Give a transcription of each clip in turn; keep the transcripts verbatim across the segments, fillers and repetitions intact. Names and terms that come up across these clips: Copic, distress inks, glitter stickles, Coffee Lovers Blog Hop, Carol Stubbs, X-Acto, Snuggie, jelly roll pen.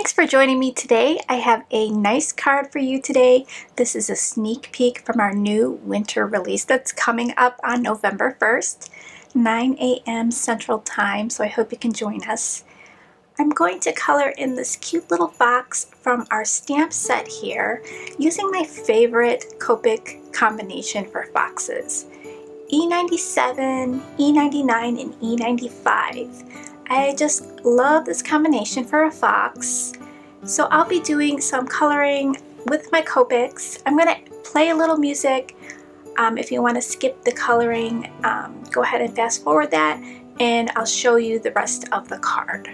Thanks for joining me today. I have a nice card for you today. This is a sneak peek from our new winter release that's coming up on November first, nine A M Central Time, so I hope you can join us. I'm going to color in this cute little box from our stamp set here using my favorite Copic combination for foxes, E ninety-seven, E ninety-nine, and E ninety-five. I just love this combination for a fox. So I'll be doing some coloring with my Copics. I'm gonna play a little music. Um, if you wanna skip the coloring, um, go ahead and fast forward that, and I'll show you the rest of the card.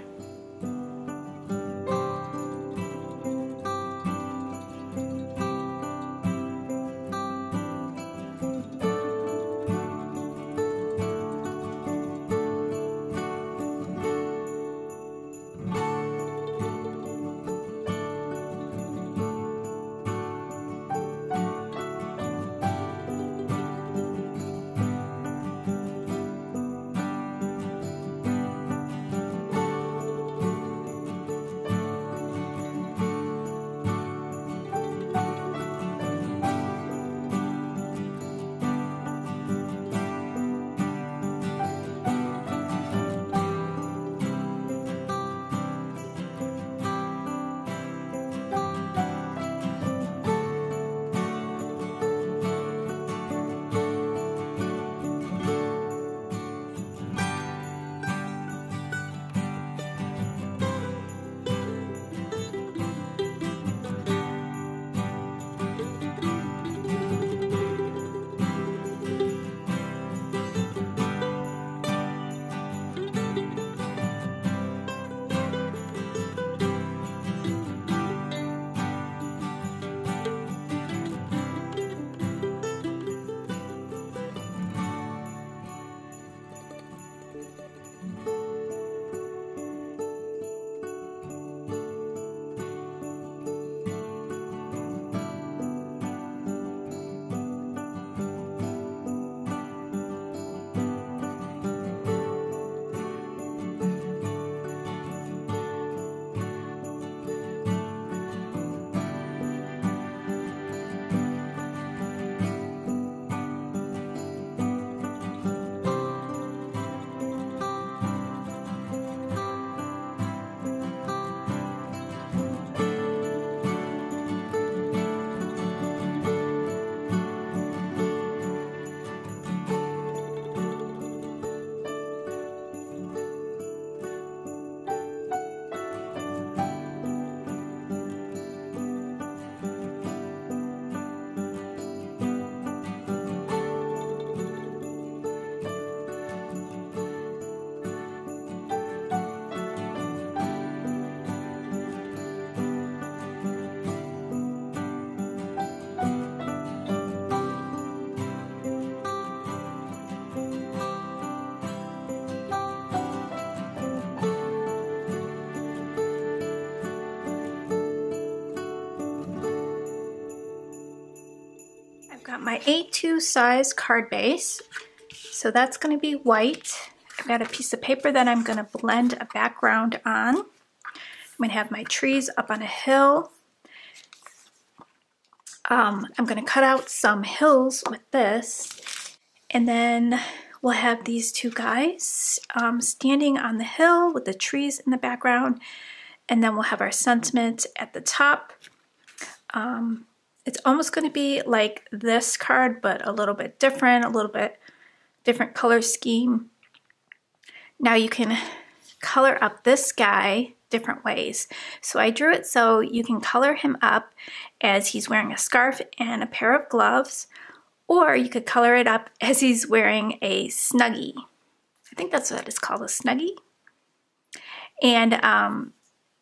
Got my A two size card base, so that's going to be white. I've got a piece of paper that I'm going to blend a background on. I'm going to have my trees up on a hill. Um, I'm going to cut out some hills with this, and then we'll have these two guys um, standing on the hill with the trees in the background, and then we'll have our sentiment at the top. Um, It's almost going to be like this card, but a little bit different, a little bit different color scheme. Now you can color up this guy different ways. So I drew it so you can color him up as he's wearing a scarf and a pair of gloves, or you could color it up as he's wearing a Snuggie. I think that's what it's called, a Snuggie. And, um...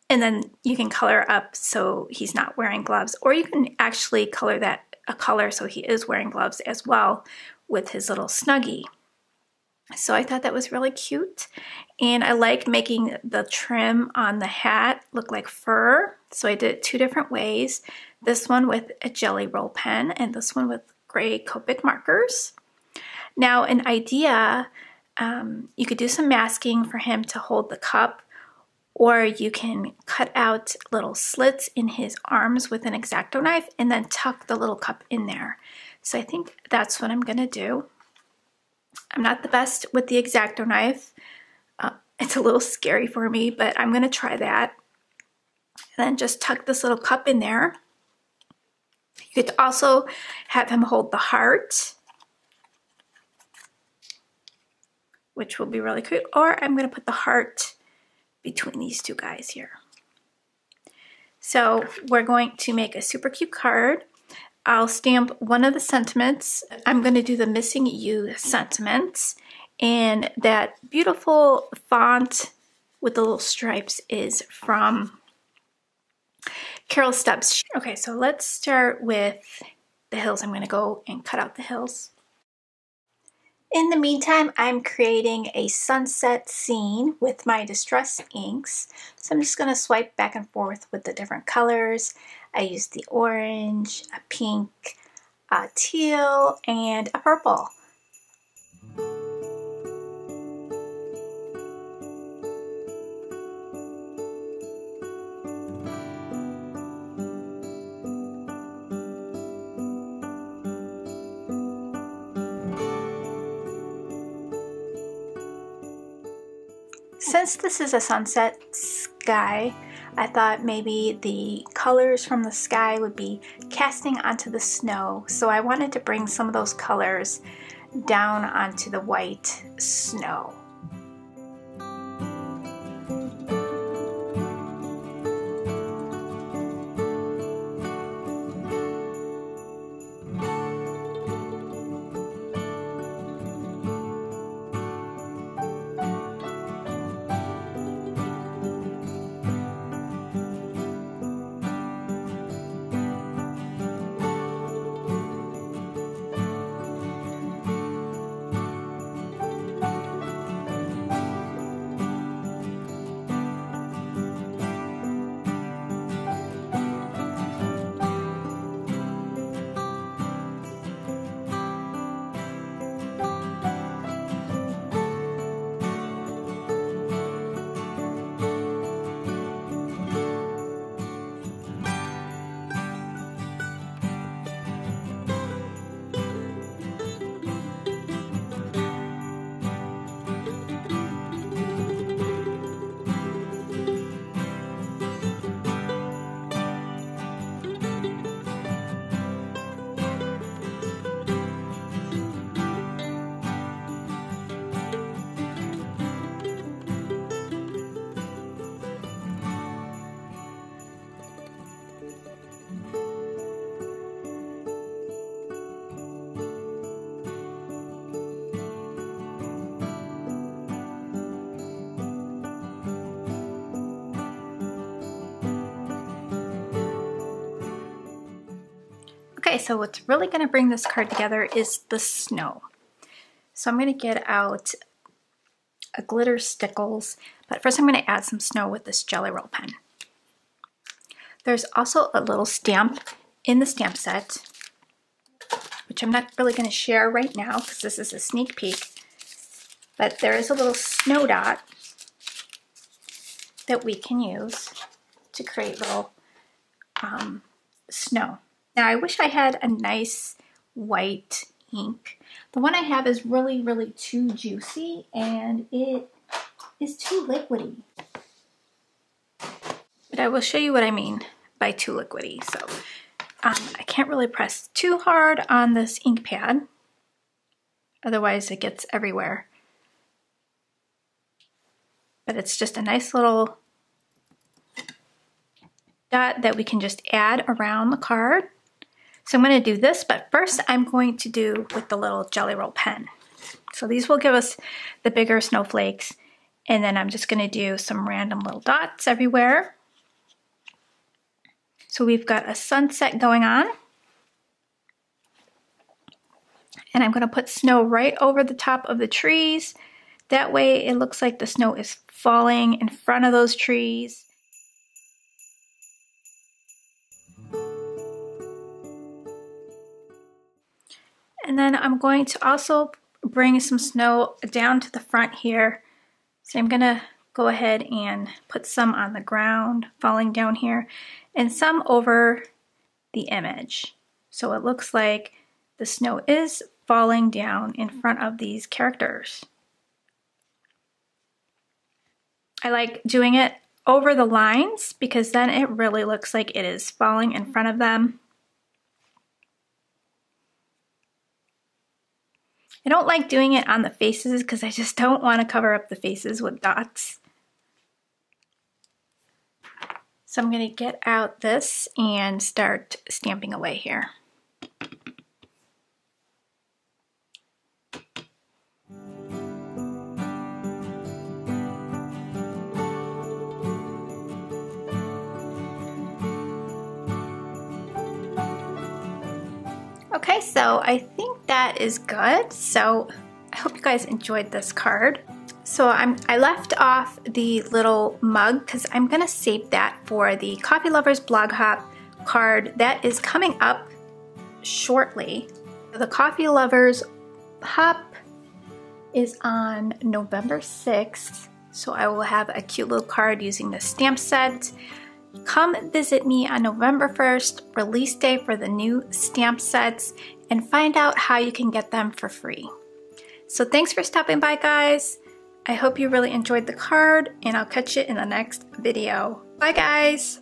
And then you can color up so he's not wearing gloves, or you can actually color that a color so he is wearing gloves as well with his little Snuggie. So I thought that was really cute, and I like making the trim on the hat look like fur. So I did it two different ways, this one with a jelly roll pen and this one with gray Copic markers. Now an idea, um, you could do some masking for him to hold the cup, or you can cut out little slits in his arms with an X-Acto knife and then tuck the little cup in there. So I think that's what I'm gonna do. I'm not the best with the X-Acto knife. Uh, it's a little scary for me, but I'm gonna try that. And then just tuck this little cup in there. You could also have him hold the heart, which will be really cute. Or I'm gonna put the heart between these two guys here. So we're going to make a super cute card. I'll stamp one of the sentiments. I'm gonna do the missing you sentiments, and that beautiful font with the little stripes is from Carol Stubbs. Okay, so let's start with the hills. I'm gonna go and cut out the hills. In the meantime, I'm creating a sunset scene with my distress inks. So I'm just gonna swipe back and forth with the different colors. I used the orange, a pink, a teal, and a purple. Since this is a sunset sky, I thought maybe the colors from the sky would be casting onto the snow, so I wanted to bring some of those colors down onto the white snow. Okay, so what's really going to bring this card together is the snow. So I'm going to get out a glitter stickles, but first I'm going to add some snow with this jelly roll pen. There's also a little stamp in the stamp set, which I'm not really going to share right now because this is a sneak peek, but there is a little snow dot that we can use to create little um, snow. Now, I wish I had a nice white ink. The one I have is really, really too juicy, and it is too liquidy. But I will show you what I mean by too liquidy. So um, I can't really press too hard on this ink pad, otherwise it gets everywhere. But it's just a nice little dot that we can just add around the card. So I'm going to do this, but first I'm going to do with the little jelly roll pen. So these will give us the bigger snowflakes, and then I'm just going to do some random little dots everywhere. So we've got a sunset going on, and I'm going to put snow right over the top of the trees. That way it looks like the snow is falling in front of those trees. And then I'm going to also bring some snow down to the front here. So I'm gonna go ahead and put some on the ground, falling down here, and some over the image. So it looks like the snow is falling down in front of these characters. I like doing it over the lines because then it really looks like it is falling in front of them. I don't like doing it on the faces because I just don't want to cover up the faces with dots. So I'm going to get out this and start stamping away here. Okay, so I think that is good. So I hope you guys enjoyed this card. So I'm, I left off the little mug because I'm gonna save that for the Coffee Lovers Blog Hop card that is coming up shortly. The Coffee Lovers Hop is on November sixth. So I will have a cute little card using the stamp set. Come visit me on November first, release day for the new stamp sets, and find out how you can get them for free. So thanks for stopping by, guys. I hope you really enjoyed the card, and I'll catch you in the next video. Bye, guys.